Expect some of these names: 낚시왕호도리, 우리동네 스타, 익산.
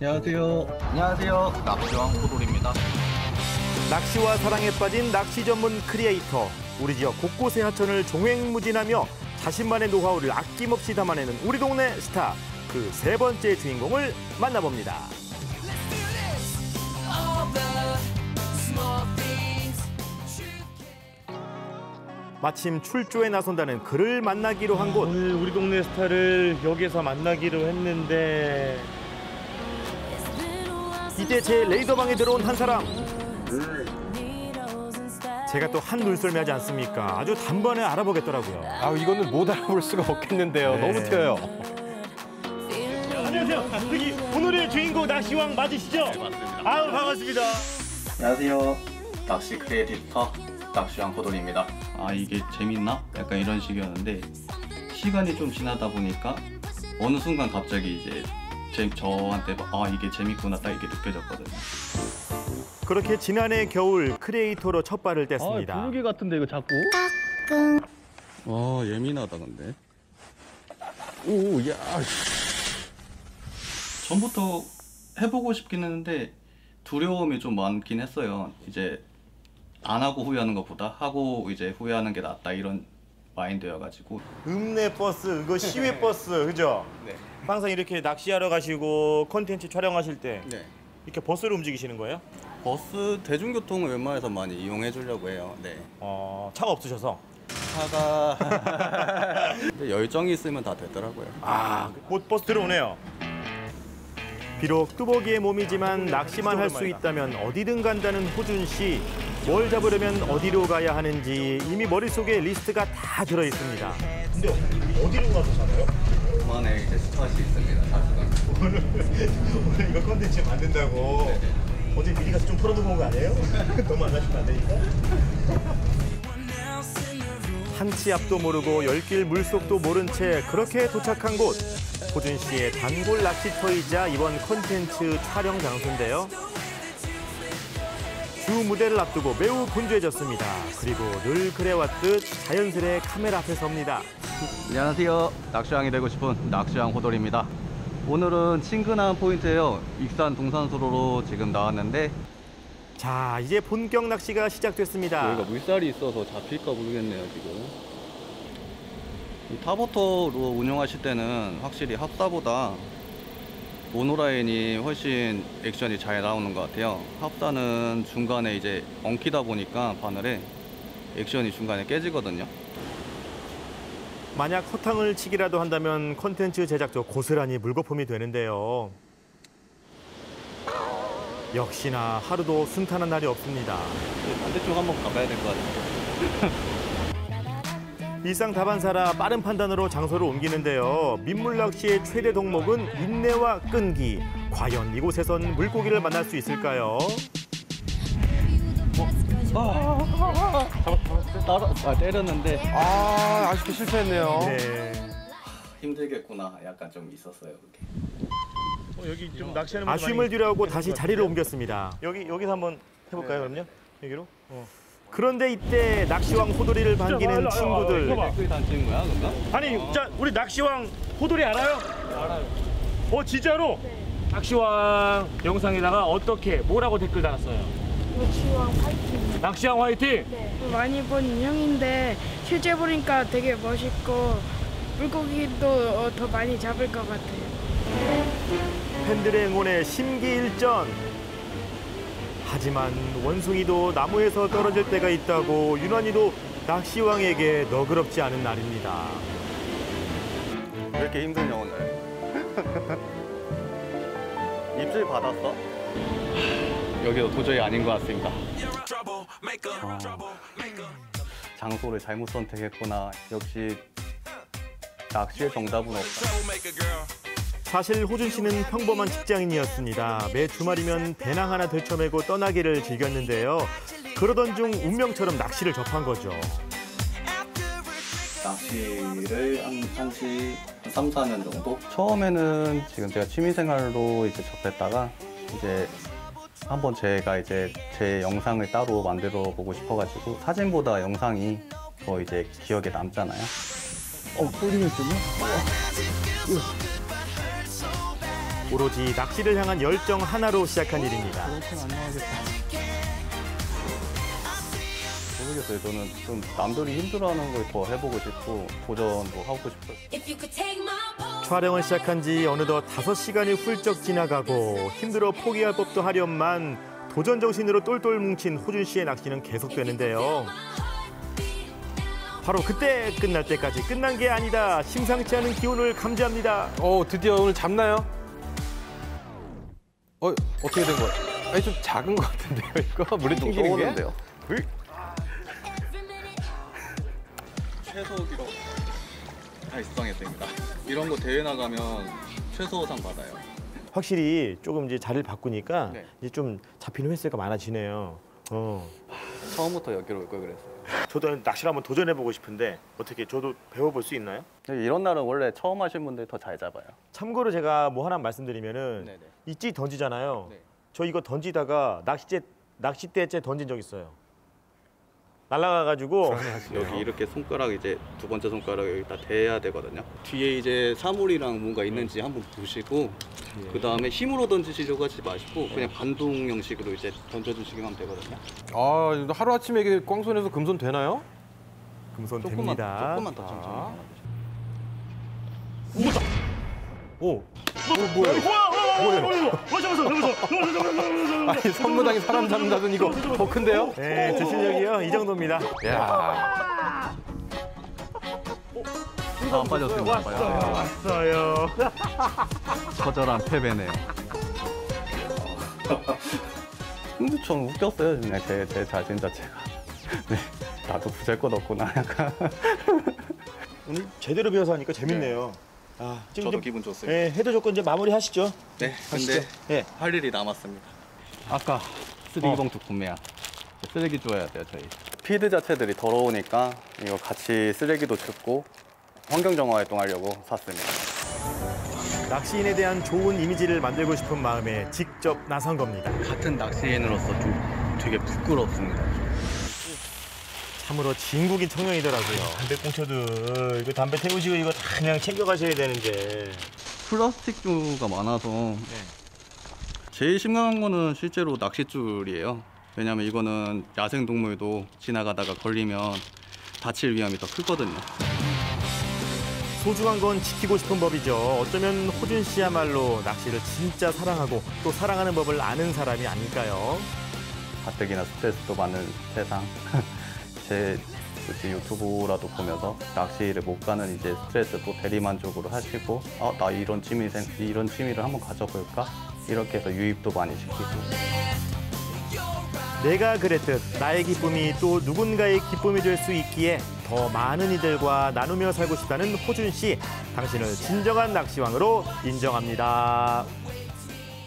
안녕하세요. 안녕하세요. 낚시왕호도리입니다. 낚시와 사랑에 빠진 낚시 전문 크리에이터. 우리 지역 곳곳의 하천을 종횡무진하며 자신만의 노하우를 아낌없이 담아내는 우리 동네 스타. 그 세 번째 주인공을 만나봅니다. 마침 출조에 나선다는 그를 만나기로 한 곳. 오늘 우리 동네 스타를 여기에서 만나기로 했는데. 이때 제 레이더방에 들어온 한 사람. 제가 또 한 눈썰미하지 않습니까? 아주 단번에 알아보겠더라고요. 아, 이거는 못 알아볼 수가 없겠는데요. 네. 너무 튀어요. 안녕하세요. 여기 오늘의 주인공 낚시왕 맞으시죠? 네, 맞습니다. 아우, 반갑습니다. 안녕하세요. 낚시 크리에이터 낚시왕호도리입니다. 아, 이게 재밌나? 약간 이런 식이었는데 시간이 좀 지나다 보니까 어느 순간 갑자기 이제 저한테 아, 이게 재밌구나 딱 이렇게 느껴졌거든요. 그렇게 지난해 겨울 크리에이터로 첫 발을 뗐습니다. 아, 부르기 같은데 이거 자꾸? 와, 예민하다 근데. 오, 야. 전부터 해보고 싶긴 했는데 두려움이 좀 많긴 했어요. 이제 안 하고 후회하는 것보다 하고 이제 후회하는 게 낫다 이런 마인드여가지고. 읍내 버스, 그 시외 버스, 그죠? 네. 항상 이렇게 낚시하러 가시고 콘텐츠 촬영하실 때 네. 이렇게 버스로 움직이시는 거예요? 버스, 대중교통을 웬만해서 많이 이용해 주려고 해요. 네. 차가 없으셔서? 차가... 근데 열정이 있으면 다 되더라고요. 아, 곧 버스 들어오네요. 비록 뚜벅이의 몸이지만 낚시만 할 수 있다면 어디든 간다는 호준 씨. 뭘 잡으려면 어디로 가야 하는지 이미 머릿속에 리스트가 다 들어있습니다. 근데 어디로 가서 잡아요? 오만에 이제 스팟이 있습니다. 오늘 이거 컨텐츠 만든다고 네네. 어제 미리 가서 좀 풀어두고 온 거 아니에요? 너무 안 하시면 안 되니까. 한치 앞도 모르고 열길 물속도 모른 채 그렇게 도착한 곳. 호준 씨의 단골 낚시터이자 이번 컨텐츠 촬영 장소인데요. 두 무대를 앞두고 매우 분주해졌습니다. 그리고 늘 그래왔듯 자연스레 카메라 앞에 섭니다. 안녕하세요. 낚시왕이 되고 싶은 낚시왕호도리입니다. 오늘은 친근한 포인트예요. 익산 동산수로로 지금 나왔는데 자, 이제 본격 낚시가 시작됐습니다. 여기가 물살이 있어서 잡힐까 모르겠네요, 지금. 타보터로 운영하실 때는 확실히 합사보다 모노라인이 훨씬 액션이 잘 나오는 것 같아요. 합사는 중간에 이제 엉키다 보니까 바늘에 액션이 중간에 깨지거든요. 만약 허탕을 치기라도 한다면 콘텐츠 제작도 고스란히 물거품이 되는데요. 역시나 하루도 순탄한 날이 없습니다. 반대쪽 한번 가봐야 될 것 같아요. 일상 다반사라 빠른 판단으로 장소를 옮기는데요. 민물낚시의 최대 동목은 인내와 끈기. 과연 이곳에선 물고기를 만날 수 있을까요? 잡았어. 때렸는데. 아, 아쉽게 실패했네요. 네. 힘들겠구나. 약간 좀 있었어요. 여기 좀 낚시하는 아쉬움을 뒤로하고 다시 자리를 옮겼습니다. 여기서 한번 해볼까요, 그럼요? 여기로. 그런데 이때 낚시왕 호도리를 반기는 친구들. 댓글 단친 거야, 그런가? 아니, 자, 우리 낚시왕 호도리 알아요? 네, 알아요. 진짜로? 네. 낚시왕 영상에다가 어떻게, 뭐라고 댓글 달았어요? 낚시왕 화이팅. 낚시왕 화이팅? 네. 많이 본 인형인데 실제 보니까 되게 멋있고 물고기도 더 많이 잡을 것 같아요. 팬들의 응원에 심기일전. 하지만 원숭이도 나무에서 떨어질 때가 있다고 유난히도 낚시왕에게 너그럽지 않은 날입니다. 왜 이렇게 힘드냐 오늘? 입질 받았어? 여기도 도저히 아닌 것 같습니다. 장소를 잘못 선택했구나. 역시 낚시의 정답은 없다. 사실 호준 씨는 평범한 직장인이었습니다. 매 주말이면 배낭 하나 들쳐매고 떠나기를 즐겼는데요. 그러던 중 운명처럼 낚시를 접한 거죠. 낚시를 한 3~4년 정도? 처음에는 지금 제가 취미생활로 이제 접했다가 이제 한번 제가 이제 제 영상을 따로 만들어 보고 싶어가지고 사진보다 영상이 더 이제 기억에 남잖아요. 꼬리를 쓰면? 오로지 낚시를 향한 열정 하나로 시작한 일입니다. 그렇게는 안 나가겠다. 모르겠어요. 저는 좀 남들이 힘들어하는 걸 더 해보고 싶고 도전도 하고 싶어요. 촬영을 시작한 지 어느덧 5시간이 훌쩍 지나가고 힘들어 포기할 법도 하련만 도전 정신으로 똘똘 뭉친 호준 씨의 낚시는 계속되는데요. 바로 그때 끝날 때까지 끝난 게 아니다. 심상치 않은 기운을 감지합니다. 드디어 오늘 잡나요? 어떻게 된 거야? 아니, 좀 작은 것 같은데요, 이거? 물에 튕기는 게? 돼요. 최소 기록 달성했습니다. 이런 거 대회 나가면 최소상 받아요. 확실히 조금 이제 자리를 바꾸니까 네. 이제 좀 잡히는 횟수가 많아지네요. 처음부터 여기로 올 걸 그랬어요. 저도 낚시를 한번 도전해보고 싶은데 어떻게 저도 배워볼 수 있나요? 이런 날은 원래 처음 하시는 분들이 더 잘 잡아요. 참고로 제가 뭐 하나 말씀드리면은 있지 던지잖아요. 네. 저 이거 던지다가 낚싯대째 던진 적 있어요. 날아가가지고 여기 이렇게 손가락 이제 두 번째 손가락 여기다 대야 되거든요. 뒤에 이제 사물이랑 뭔가 있는지 한번 보시고 예. 그 다음에 힘으로 던지시려고 하지 마시고 그냥 반동 형식으로 이제 던져주시기만 하면 되거든요. 아, 하루 아침에 이게 꽝손에서 금손 되나요? 금손 조금만, 됩니다. 조금만 더 천천히. 오다. 오. 뭐예요? 아니, 선무당이 사람 잡는다더니 이거 더 큰데요? 네, 제 실력이요. 이 정도입니다. 야. 안 빠졌습니다. 왔어요. 처절한 패배네요. 근데 전 웃겼어요. 제 자신 자체가. 네, 나도 부잘 것 없구나. 약간. 오늘 제대로 배워서 하니까 재밌네요. 네. 아, 지금 저도 기분 좋습니다. 예, 해도 좋고 이제 마무리 하시죠. 네, 근데 예. 할 일이 남았습니다. 아까 쓰레기 봉투 구매야. 쓰레기 줘야 돼요, 저희. 피드 자체들이 더러우니까 이거 같이 쓰레기도 줍고 환경정화 활동하려고 샀습니다. 낚시인에 대한 좋은 이미지를 만들고 싶은 마음에 직접 나선 겁니다. 같은 낚시인으로서 좀 되게 부끄럽습니다. 참으로 진국인 청년이더라고요. 담배꽁초들 이거 담배 태우시고 이거 다 그냥 챙겨가셔야 되는데. 플라스틱주가 많아서 네. 제일 심각한 거는 실제로 낚싯줄이에요. 왜냐하면 이거는 야생동물도 지나가다가 걸리면 다칠 위험이 더 크거든요. 소중한 건 지키고 싶은 법이죠. 어쩌면 호준 씨야말로 낚시를 진짜 사랑하고 또 사랑하는 법을 아는 사람이 아닐까요? 가뜩이나 스트레스도 많은 세상. 제 유튜브라도 보면서 낚시를 못 가는 이제 스트레스도 대리만족으로 하시고 나 이런 취미를 한번 가져볼까? 이렇게 해서 유입도 많이 시키고. 내가 그랬듯 나의 기쁨이 또 누군가의 기쁨이 될 수 있기에 더 많은 이들과 나누며 살고 싶다는 호준 씨. 당신을 진정한 낚시왕으로 인정합니다.